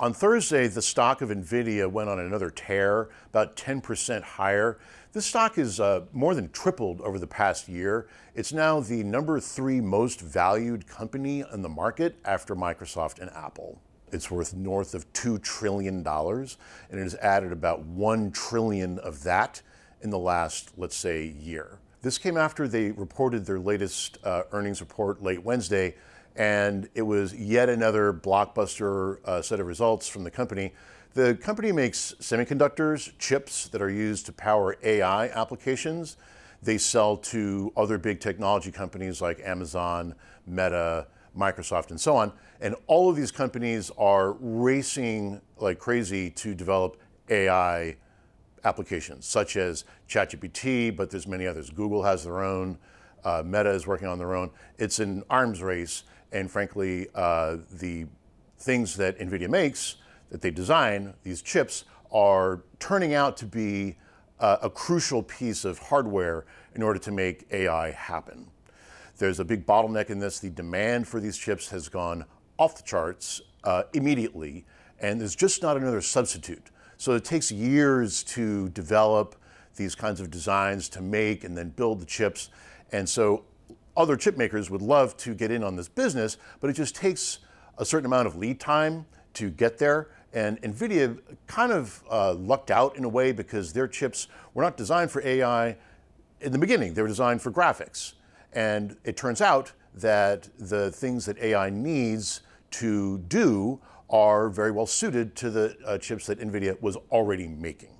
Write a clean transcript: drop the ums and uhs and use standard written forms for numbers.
On Thursday, the stock of NVIDIA went on another tear, about 10% higher. This stock is more than tripled over the past year. It's now the #3 most valued company in the market after Microsoft and Apple. It's worth north of $2 trillion, and it has added about $1 trillion of that in the last, let's say, year. This came after they reported their latest earnings report late Wednesday, and it was yet another blockbuster set of results from the company. The company makes semiconductors, chips that are used to power AI applications. They sell to other big technology companies like Amazon, Meta, Microsoft, and so on. And all of these companies are racing like crazy to develop AI applications, such as ChatGPT, but there's many others. Google has their own. Meta is working on their own. It's an arms race, and frankly, the things that NVIDIA makes, that they design, these chips, are turning out to be a crucial piece of hardware in order to make AI happen. There's a big bottleneck in this. The demand for these chips has gone off the charts immediately, and there's just not another substitute. So it takes years to develop these kinds of designs, to make and then build the chips. And so other chip makers would love to get in on this business, but it just takes a certain amount of lead time to get there. And NVIDIA kind of lucked out in a way, because their chips were not designed for AI in the beginning. They were designed for graphics. And it turns out that the things that AI needs to do are very well suited to the chips that NVIDIA was already making.